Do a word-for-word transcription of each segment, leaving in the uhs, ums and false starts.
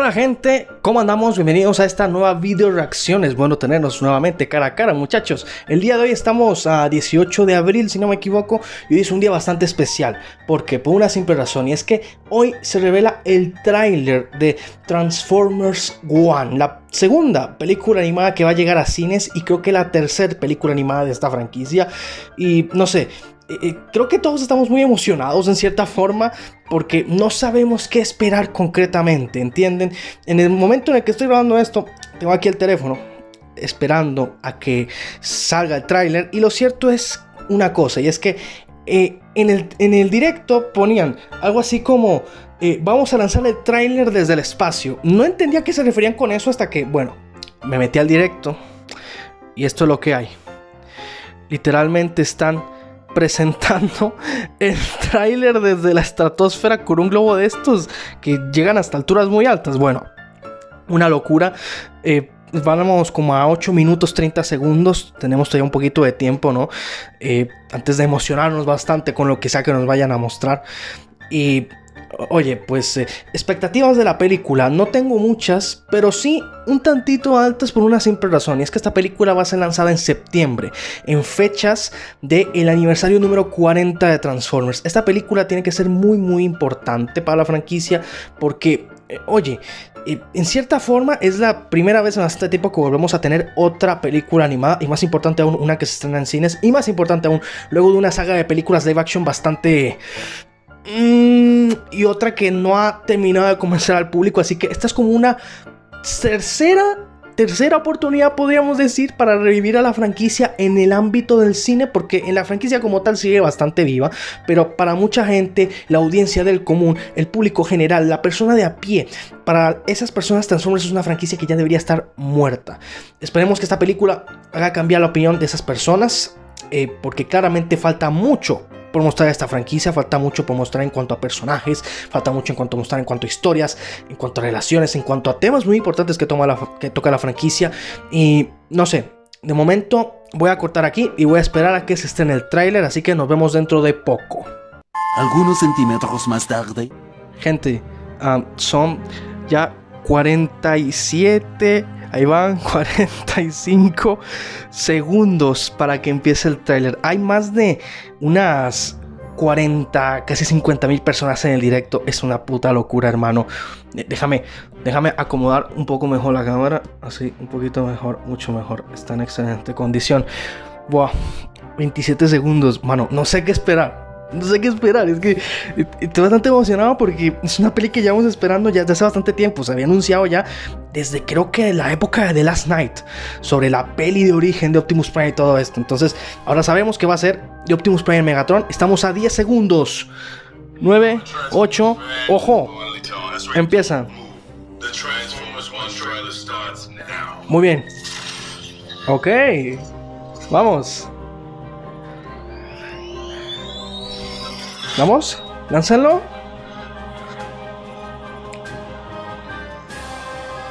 Hola gente, ¿cómo andamos? Bienvenidos a esta nueva video reacción. Es bueno tenernos nuevamente cara a cara, muchachos. El día de hoy estamos a dieciocho de abril, si no me equivoco, y hoy es un día bastante especial, porque por una simple razón, y es que hoy se revela el tráiler de Transformers One, la segunda película animada que va a llegar a cines, y creo que la tercera película animada de esta franquicia, y no sé... Creo que todos estamos muy emocionados en cierta forma porque no sabemos qué esperar concretamente, ¿entienden? En el momento en el que estoy grabando esto, tengo aquí el teléfono esperando a que salga el tráiler, y lo cierto es una cosa, y es que eh, en, el, en el directo ponían algo así como eh, vamos a lanzar el tráiler desde el espacio. No entendía a qué se referían con eso hasta que, bueno, me metí al directo y esto es lo que hay. Literalmente están... presentando el tráiler desde la estratosfera con un globo de estos que llegan hasta alturas muy altas. Bueno, una locura. Eh, vamos como a ocho minutos treinta segundos. Tenemos todavía un poquito de tiempo, ¿no? Eh, antes de emocionarnos bastante con lo que sea que nos vayan a mostrar. Y... oye, pues eh, expectativas de la película, no tengo muchas, pero sí un tantito altas por una simple razón, y es que esta película va a ser lanzada en septiembre, en fechas del aniversario número cuarenta de Transformers. Esta película tiene que ser muy muy importante para la franquicia porque, eh, oye, eh, en cierta forma es la primera vez en este tiempo que volvemos a tener otra película animada, y más importante aún, una que se estrena en cines, y más importante aún, luego de una saga de películas live action bastante... Mm, y otra que no ha terminado de convencer al público, así que esta es como una tercera, tercera oportunidad, podríamos decir, para revivir a la franquicia en el ámbito del cine, porque en la franquicia como tal sigue bastante viva, pero para mucha gente, la audiencia del común, el público general, la persona de a pie, para esas personas Transformers es una franquicia que ya debería estar muerta. Esperemos que esta película haga cambiar la opinión de esas personas, eh, porque claramente falta mucho por mostrar esta franquicia, falta mucho por mostrar en cuanto a personajes, falta mucho en cuanto a mostrar en cuanto a historias, en cuanto a relaciones, en cuanto a temas muy importantes que, toma la, que toca la franquicia, y no sé, de momento voy a cortar aquí y voy a esperar a que se esté en el tráiler, así que nos vemos dentro de poco. Algunos centímetros más tarde. Gente, um, son ya cuarenta y siete... ahí van cuarenta y cinco segundos para que empiece el tráiler. Hay más de unas cuarenta, casi cincuenta mil personas en el directo. Es una puta locura, hermano. Déjame, déjame acomodar un poco mejor la cámara. Así, un poquito mejor, mucho mejor. Está en excelente condición. Buah, veintisiete segundos, mano. No sé qué esperar. No sé qué esperar, es que estoy bastante emocionado porque es una peli que llevamos esperando ya desde hace bastante tiempo. Se había anunciado ya desde creo que la época de The Last Knight sobre la peli de origen de Optimus Prime y todo esto. Entonces ahora sabemos que va a ser de Optimus Prime en Megatron. Estamos a diez segundos, nueve, ocho, ojo, empieza. Muy bien. Ok, vamos. Vamos, lánzalo.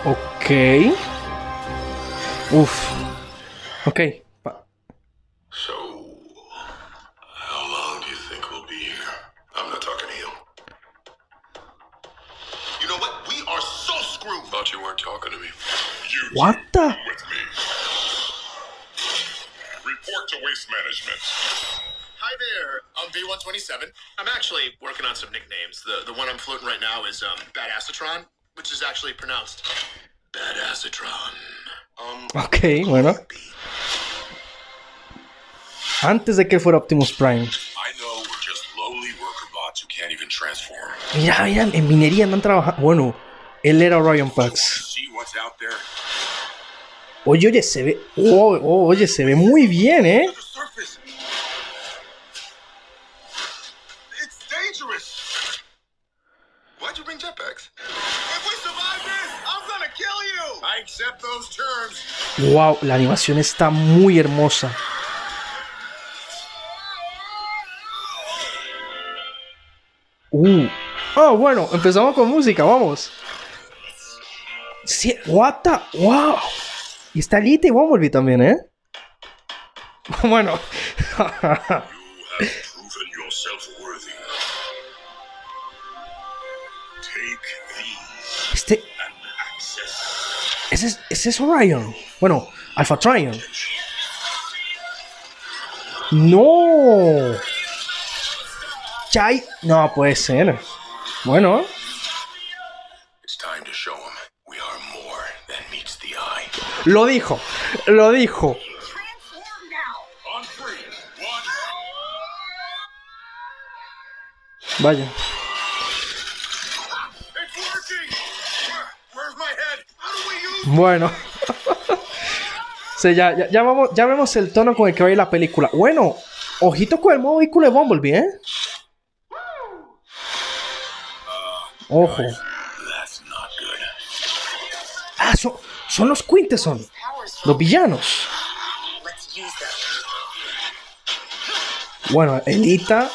Ok. Uf. Ok. So, how long do you think we'll be here? I'm not talking to you. You know what? We are so screwed. Thought you weren't talking to me. You what the? With me. Report to waste management. Hi there, I'm V one twenty-seven. I'm actually working on some nicknames. The the one I'm floating right now is um Badasatron, which is actually pronounced Badasatron. Um, okay, bueno. Antes de que fuera Optimus Prime. I know we're just lowly worker bots who can't even transform. Mira, mira, en minería andan trabajando. Bueno, él era Orion Pax. Oye, oye, se ve. Oh, oh, oye, se ve muy bien, ¿eh? Wow, la animación está muy hermosa. Uh. Oh, bueno, empezamos con música, vamos. Sí, what the, wow. Y está Elita y Bumblebee también, ¿eh? Bueno. Este Ese es, ese es Orion. Bueno, Alpha Trion. ¡No! Chai. No puede ser. Bueno. Lo dijo. Lo dijo. Vaya. Bueno. Sí, ya, ya, ya, vamos, ya vemos el tono con el que va a ir la película. Bueno, ojito con el nuevo vehículo de Bumblebee, ¿eh? Ojo. Ah, son, son los Quintesson. Los villanos. Bueno, Elita,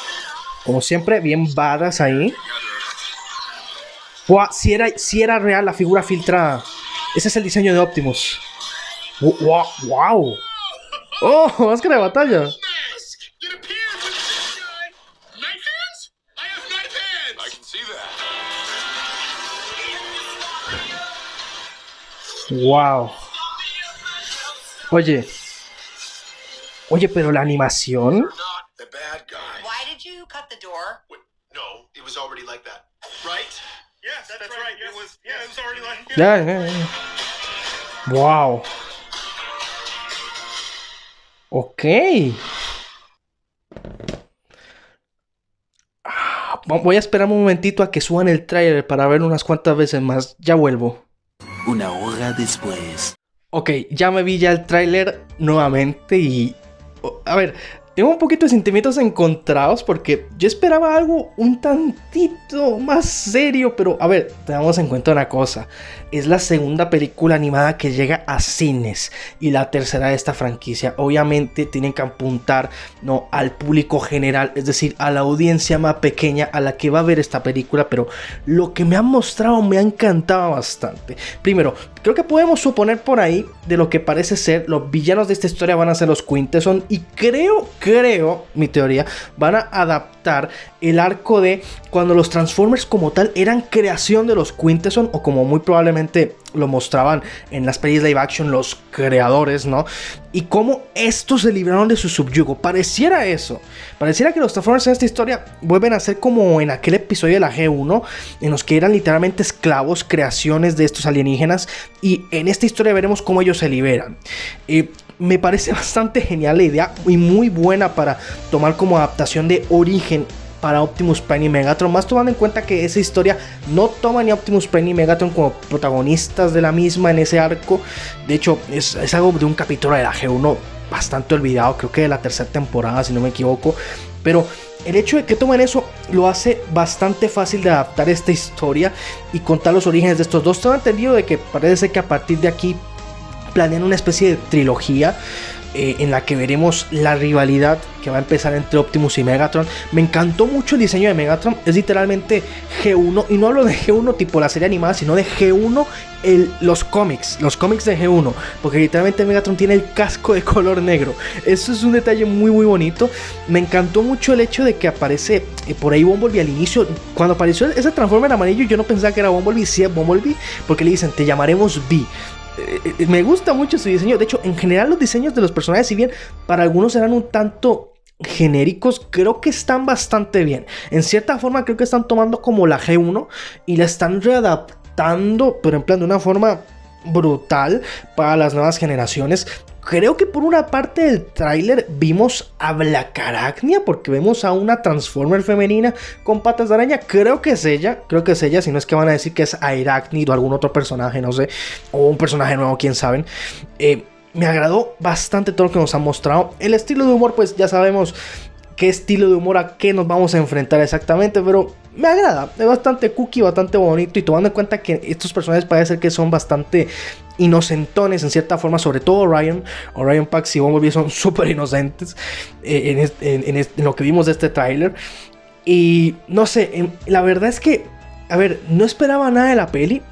como siempre, bien badass ahí. Wow, si era, si era real la figura filtrada. Ese es el diseño de Optimus. ¡Wow! ¡Wow! ¡Oh! ¡Máscara de batalla! ¡Wow! Oye. Oye, pero la animación... Yeah, yeah, yeah. Wow. Ok. Ah, voy a esperar un momentito a que suban el tráiler para verlo unas cuantas veces más. Ya vuelvo. Una hora después. Ok, ya me vi ya el tráiler nuevamente y... Oh, a ver, tengo un poquito de sentimientos encontrados porque yo esperaba algo un tantito más serio, pero a ver, tengamos en cuenta una cosa. Es la segunda película animada que llega a cines y la tercera de esta franquicia. Obviamente tienen que apuntar, ¿no?, al público general, es decir, a la audiencia más pequeña a la que va a ver esta película, pero lo que me han mostrado me ha encantado bastante. Primero, creo que podemos suponer por ahí de lo que parece ser los villanos de esta historia van a ser los Quintesson y creo que... Creo, mi teoría, van a adaptar el arco de cuando los Transformers como tal eran creación de los Quintesson, o como muy probablemente lo mostraban en las pelis live action los creadores, ¿no? Y cómo estos se libraron de su subyugo. Pareciera eso. Pareciera que los Transformers en esta historia vuelven a ser como en aquel episodio de la G uno, en los que eran literalmente esclavos, creaciones de estos alienígenas. Y en esta historia veremos cómo ellos se liberan. Eh, Me parece bastante genial la idea y muy buena para tomar como adaptación de origen para Optimus Prime y Megatron, más tomando en cuenta que esa historia no toma ni a Optimus Prime ni Megatron como protagonistas de la misma en ese arco. De hecho, es, es algo de un capítulo de la G uno bastante olvidado, creo que de la tercera temporada si no me equivoco, pero... El hecho de que tomen eso lo hace bastante fácil de adaptar esta historia y contar los orígenes de estos dos. Tengo entendido de que parece que a partir de aquí planean una especie de trilogía eh, en la que veremos la rivalidad que va a empezar entre Optimus y Megatron. Me encantó mucho el diseño de Megatron, es literalmente G uno, y no hablo de G uno tipo la serie animada, sino de G uno el, los cómics, los cómics de G uno, porque literalmente Megatron tiene el casco de color negro. Eso es un detalle muy muy bonito. Me encantó mucho el hecho de que aparece eh, por ahí Bumblebee al inicio. Cuando apareció ese Transformer amarillo yo no pensaba que era Bumblebee, sí es Bumblebee, porque le dicen te llamaremos B. Me gusta mucho su diseño. De hecho, en general los diseños de los personajes, si bien para algunos eran un tanto genéricos, creo que están bastante bien. En cierta forma creo que están tomando como la G uno y la están readaptando, pero en plan de una forma brutal para las nuevas generaciones. Creo que por una parte del tráiler vimos a Black Arachnia, porque vemos a una Transformer femenina con patas de araña. Creo que es ella, creo que es ella, si no es que van a decir que es Arachnid o algún otro personaje, no sé, o un personaje nuevo, quién sabe. Eh, me agradó bastante todo lo que nos han mostrado. El estilo de humor, pues ya sabemos qué estilo de humor, a qué nos vamos a enfrentar exactamente, pero... me agrada, es bastante cookie, bastante bonito, y tomando en cuenta que estos personajes parece que son bastante inocentones en cierta forma, sobre todo Orion, Orion Pax y Bumblebee son súper inocentes en, este, en, en, este, en lo que vimos de este tráiler. Y no sé, la verdad es que, a ver, no esperaba nada de la peli.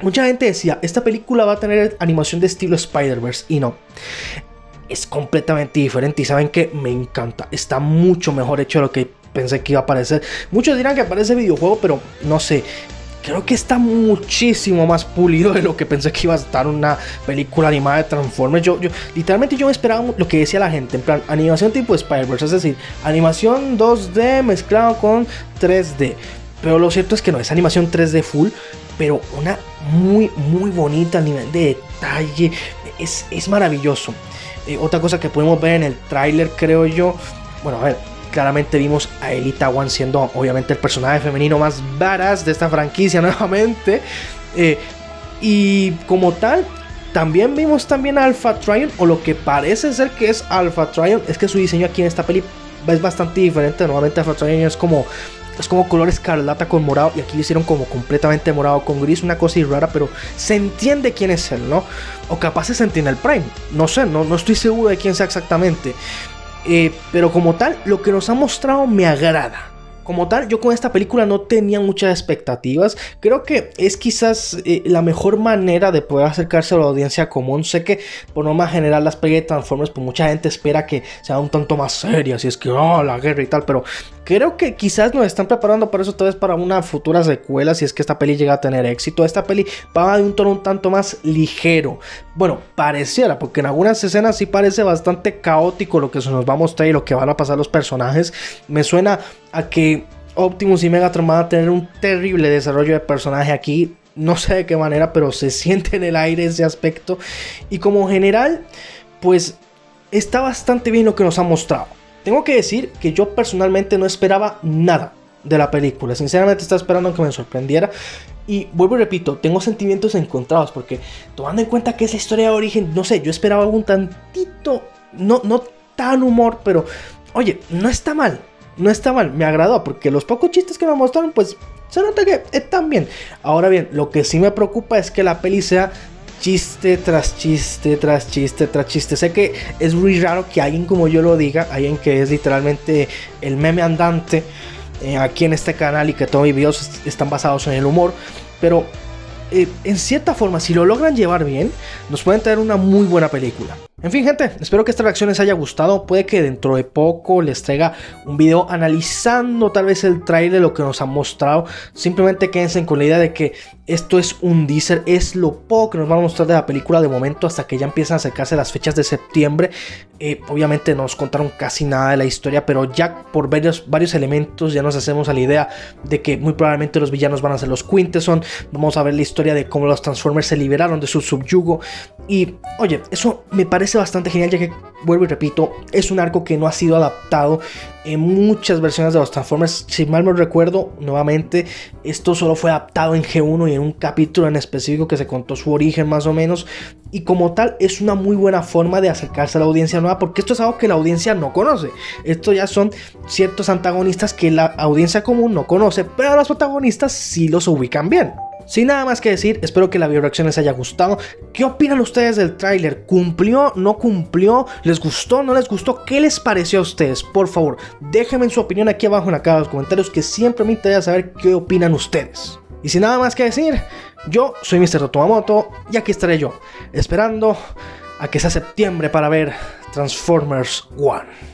Mucha gente decía, esta película va a tener animación de estilo Spider-Verse, y no. Es completamente diferente, y saben que me encanta, está mucho mejor hecho de lo que pensé que iba a aparecer. Muchos dirán que aparece videojuego, pero no sé, creo que está muchísimo más pulido de lo que pensé que iba a estar una película animada de Transformers. Yo, yo literalmente yo me esperaba lo que decía la gente, en plan animación tipo Spider-Verse, es decir, animación dos D mezclado con tres D. Pero lo cierto es que no, es animación tres D full, pero una muy, muy bonita a nivel de detalle. Es, es maravilloso. Eh, otra cosa que pudimos ver en el tráiler, creo yo, bueno, a ver, claramente vimos a Elita One siendo obviamente el personaje femenino más badass de esta franquicia nuevamente. Eh, y como tal, también vimos también a Alpha Trion, o lo que parece ser que es Alpha Trion. Es que su diseño aquí en esta peli es bastante diferente. Normalmente Alpha Trion es como... es como color escarlata con morado, y aquí lo hicieron como completamente morado con gris, una cosa rara, pero se entiende quién es él, ¿no? O capaz se entiende el Prime, no sé, no, no estoy seguro de quién sea exactamente. Eh, pero como tal, lo que nos ha mostrado me agrada. Como tal, yo con esta película no tenía muchas expectativas. Creo que es quizás eh, la mejor manera de poder acercarse a la audiencia común. Sé que por norma general las pelis de Transformers, pues mucha gente espera que sea un tanto más seria, si es que oh, la guerra y tal, pero creo que quizás nos están preparando para eso, tal vez para una futura secuela, si es que esta peli llega a tener éxito. Esta peli va de un tono un tanto más ligero, bueno, pareciera, porque en algunas escenas sí parece bastante caótico lo que se nos va a mostrar y lo que van a pasar los personajes. Me suena a que Optimus y Megatron van a tener un terrible desarrollo de personaje aquí, no sé de qué manera, pero se siente en el aire ese aspecto. Y como general, pues está bastante bien lo que nos ha mostrado. Tengo que decir que yo personalmente no esperaba nada de la película, sinceramente estaba esperando que me sorprendiera. Y vuelvo y repito, tengo sentimientos encontrados, porque tomando en cuenta que es la historia de origen, no sé, yo esperaba algún tantito, no, no tan humor, pero oye, no está mal. No está mal, me agradó, porque los pocos chistes que nos mostraron, pues se nota que están bien. Ahora bien, lo que sí me preocupa es que la peli sea chiste tras chiste, tras chiste, tras chiste. Sé que es muy raro que alguien como yo lo diga, alguien que es literalmente el meme andante eh, aquí en este canal, y que todos mis videos están basados en el humor, pero eh, en cierta forma, si lo logran llevar bien, nos pueden traer una muy buena película. En fin, gente, espero que esta reacción les haya gustado. Puede que dentro de poco les traiga un video analizando tal vez el trailer, lo que nos han mostrado. Simplemente quédense con la idea de que esto es un teaser, es lo poco que nos van a mostrar de la película de momento, hasta que ya empiezan a acercarse las fechas de septiembre. Eh, obviamente no nos contaron casi nada de la historia, pero ya por varios, varios elementos ya nos hacemos a la idea de que muy probablemente los villanos van a ser los Quintesson. Vamos a ver la historia de cómo los Transformers se liberaron de su subyugo. Y oye, eso me parece bastante genial, ya que, vuelvo y repito, es un arco que no ha sido adaptado en muchas versiones de los Transformers. Si mal no recuerdo, nuevamente, esto solo fue adaptado en G uno y en un capítulo en específico que se contó su origen más o menos, y como tal es una muy buena forma de acercarse a la audiencia nueva, porque esto es algo que la audiencia no conoce. Esto ya son ciertos antagonistas que la audiencia común no conoce, pero los protagonistas sí los ubican bien. Sin nada más que decir, espero que la videoreacción les haya gustado. ¿Qué opinan ustedes del tráiler? ¿Cumplió? ¿No cumplió? ¿Les gustó? ¿No les gustó? ¿Qué les pareció a ustedes? Por favor, déjenme su opinión aquí abajo en la caja de los comentarios, que siempre me interesa saber qué opinan ustedes. Y sin nada más que decir, yo soy míster Toto Mamoto, y aquí estaré yo, esperando a que sea septiembre para ver Transformers One.